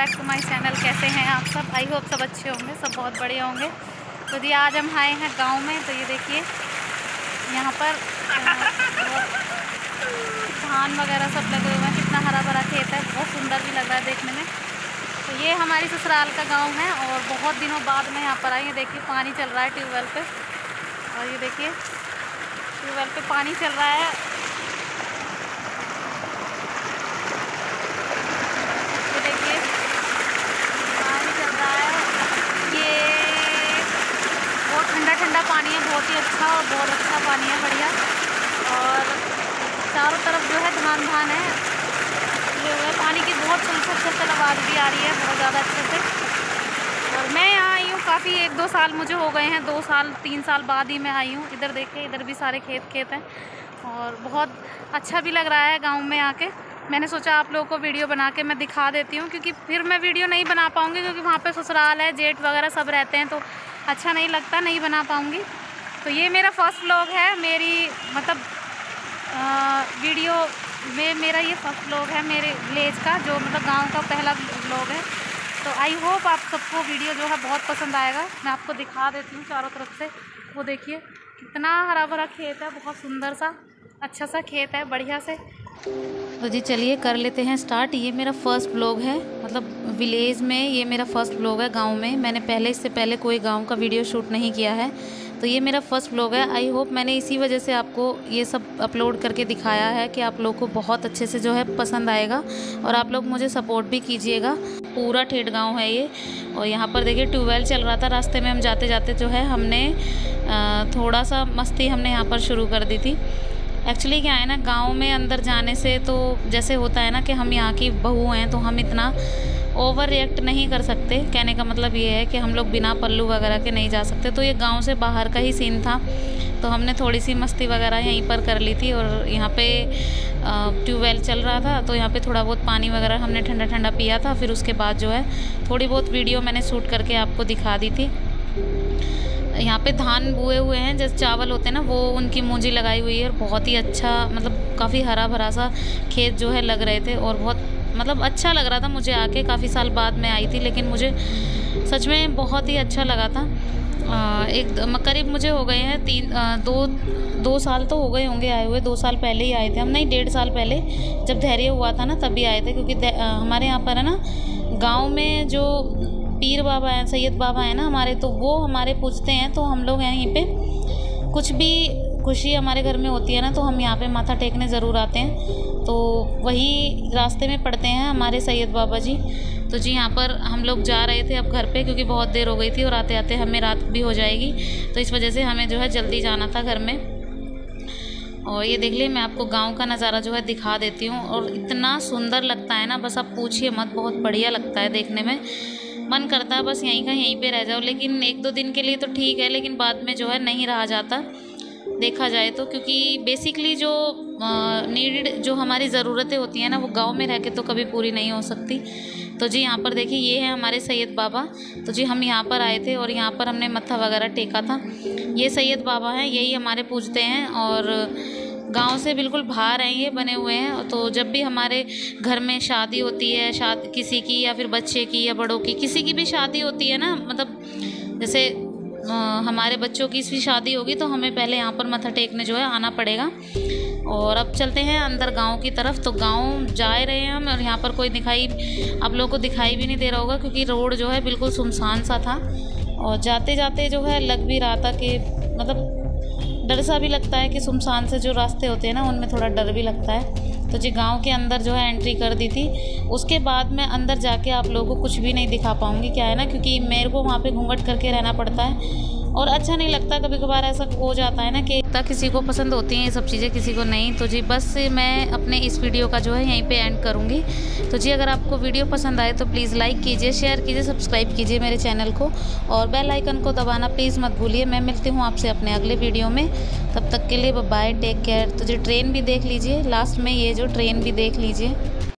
Back to my channel. कैसे हैं आप सब? आई होप सब अच्छे होंगे, सब बहुत बड़े होंगे। तो जी आज हम आए हैं गांव में। तो ये देखिए यहाँ पर धान वगैरह सब लगे हुए हैं, कितना हरा भरा खेत है, बहुत सुंदर भी लग रहा है देखने में। तो ये हमारी ससुराल का गाँव है और बहुत दिनों बाद मैं यहाँ पर आई। ये देखिए पानी चल रहा है ट्यूबवेल पर, और ये देखिए ट्यूबवेल पर पानी चल रहा है। ठंडा पानी है, बहुत ही अच्छा, और बहुत अच्छा पानी है, बढ़िया। और चारों तरफ जो है धान धान है, जो है पानी की बहुत सुलसुल आवाज़ भी आ रही है, बहुत ज़्यादा अच्छे से। और मैं यहाँ आई हूँ काफ़ी, 1-2 साल मुझे हो गए हैं, 2-3 साल बाद ही मैं आई हूँ। इधर देखे, इधर भी सारे खेत हैं, और बहुत अच्छा भी लग रहा है गाँव में आके। मैंने सोचा आप लोगों को वीडियो बना के मैं दिखा देती हूँ, क्योंकि फिर मैं वीडियो नहीं बना पाऊँगी, क्योंकि वहाँ पर ससुराल है, जेठ वगैरह सब रहते हैं, तो अच्छा नहीं लगता, नहीं बना पाऊँगी। तो ये मेरा फर्स्ट व्लॉग है, मेरी मतलब वीडियो में मेरा ये फर्स्ट व्लॉग है मेरे विलेज का, जो मतलब गांव का पहला व्लॉग है। तो आई होप आप सबको वीडियो जो है बहुत पसंद आएगा। मैं आपको दिखा देती हूँ चारों तरफ से। वो देखिए कितना हरा भरा खेत है, बहुत सुंदर सा अच्छा सा खेत है, बढ़िया से। तो जी चलिए कर लेते हैं स्टार्ट। ये मेरा फर्स्ट व्लॉग है, मतलब विलेज में ये मेरा फर्स्ट व्लॉग है गांव में। मैंने पहले, इससे पहले कोई गांव का वीडियो शूट नहीं किया है, तो ये मेरा फर्स्ट व्लॉग है। आई होप मैंने इसी वजह से आपको ये सब अपलोड करके दिखाया है कि आप लोगों को बहुत अच्छे से जो है पसंद आएगा, और आप लोग मुझे सपोर्ट भी कीजिएगा। पूरा ठेठ गाँव है ये। और यहाँ पर देखिए ट्यूबवेल चल रहा था, रास्ते में हम जाते जाते जो है हमने थोड़ा सा मस्ती हमने यहाँ पर शुरू कर दी थी। एक्चुअली क्या है ना, गांव में अंदर जाने से तो जैसे होता है ना कि हम यहाँ की बहू हैं, तो हम इतना ओवर रिएक्ट नहीं कर सकते। कहने का मतलब ये है कि हम लोग बिना पल्लू वगैरह के नहीं जा सकते। तो ये गांव से बाहर का ही सीन था, तो हमने थोड़ी सी मस्ती वगैरह यहीं पर कर ली थी। और यहाँ पे ट्यूबवेल चल रहा था, तो यहाँ पे थोड़ा बहुत पानी वगैरह हमने ठंडा ठंडा पिया था। फिर उसके बाद जो है थोड़ी बहुत वीडियो मैंने शूट करके आपको दिखा दी थी। यहाँ पे धान बुए हुए हैं, जैसे चावल होते हैं ना, वो उनकी मूंजी लगाई हुई है, और बहुत ही अच्छा, मतलब काफ़ी हरा भरा सा खेत जो है लग रहे थे, और बहुत मतलब अच्छा लग रहा था मुझे आके। काफ़ी साल बाद मैं आई थी, लेकिन मुझे सच में बहुत ही अच्छा लगा था। एक करीब मुझे हो गए हैं 2 साल तो हो गए होंगे आए हुए। 2 साल पहले ही आए थे हम, नहीं 1.5 साल पहले, जब धैर्य हुआ था ना तभी आए थे। क्योंकि हमारे यहाँ पर है ना गाँव में जो पीर बाबा हैं, सैयद बाबा हैं ना हमारे, तो वो हमारे पूछते हैं, तो हम लोग यहीं पे कुछ भी खुशी हमारे घर में होती है ना, तो हम यहाँ पे माथा टेकने ज़रूर आते हैं। तो वही रास्ते में पड़ते हैं हमारे सैयद बाबा जी। तो जी यहाँ पर हम लोग जा रहे थे अब घर पे, क्योंकि बहुत देर हो गई थी, और आते आते हमें रात भी हो जाएगी, तो इस वजह से हमें जो है जल्दी जाना था घर में। और ये देख लिए, मैं आपको गांव का नज़ारा जो है दिखा देती हूँ, और इतना सुंदर लगता है ना, बस आप पूछिए मत, बहुत बढ़िया लगता है देखने में। मन करता है बस यहीं का यहीं पे रह जाओ, लेकिन 1-2 दिन के लिए तो ठीक है, लेकिन बाद में जो है नहीं रहा जाता देखा जाए तो। क्योंकि बेसिकली जो नीडेड, जो हमारी ज़रूरतें होती हैं ना, वो गांव में रह के तो कभी पूरी नहीं हो सकती। तो जी यहाँ पर देखिए, ये है हमारे सैयद बाबा। तो जी हम यहाँ पर आए थे, और यहाँ पर हमने मत्था वगैरह टेका था। ये सैयद बाबा हैं, यही हमारे पूजते हैं, और गांव से बिल्कुल बाहर हैं ये, बने हुए हैं। तो जब भी हमारे घर में शादी होती है, शादी किसी की, या फिर बच्चे की, या बड़ों की, किसी की भी शादी होती है ना, मतलब जैसे हमारे बच्चों की भी शादी होगी, तो हमें पहले यहाँ पर मत्था टेकने जो है आना पड़ेगा। और अब चलते हैं अंदर गांव की तरफ। तो गांव जा रहे हैं हम, और यहाँ पर कोई दिखाई, आप लोगों को दिखाई भी नहीं दे रहा होगा, क्योंकि रोड जो है बिल्कुल सुनसान सा था। और जाते जाते जो है लग भी रहा था कि मतलब डर सा भी लगता है कि सुमसान से जो रास्ते होते हैं ना, उनमें थोड़ा डर भी लगता है। तो जी गांव के अंदर जो है एंट्री कर दी थी। उसके बाद मैं अंदर जाके आप लोगों को कुछ भी नहीं दिखा पाऊँगी, क्या है ना, क्योंकि मेरे को वहाँ पे घूंघट करके रहना पड़ता है, और अच्छा नहीं लगता। कभी कभार ऐसा हो जाता है ना कि किसी को पसंद होती हैं ये सब चीज़ें, किसी को नहीं। तो जी बस मैं अपने इस वीडियो का जो है यहीं पे एंड करूँगी। तो जी अगर आपको वीडियो पसंद आए तो प्लीज़ लाइक कीजिए, शेयर कीजिए, सब्सक्राइब कीजिए मेरे चैनल को, और बेल आइकन को दबाना प्लीज़ मत भूलिए। मैं मिलती हूँ आपसे अपने अगले वीडियो में, तब तक के लिए बाय, टेक केयर। तो जी ट्रेन भी देख लीजिए, लास्ट में ये जो ट्रेन भी देख लीजिए।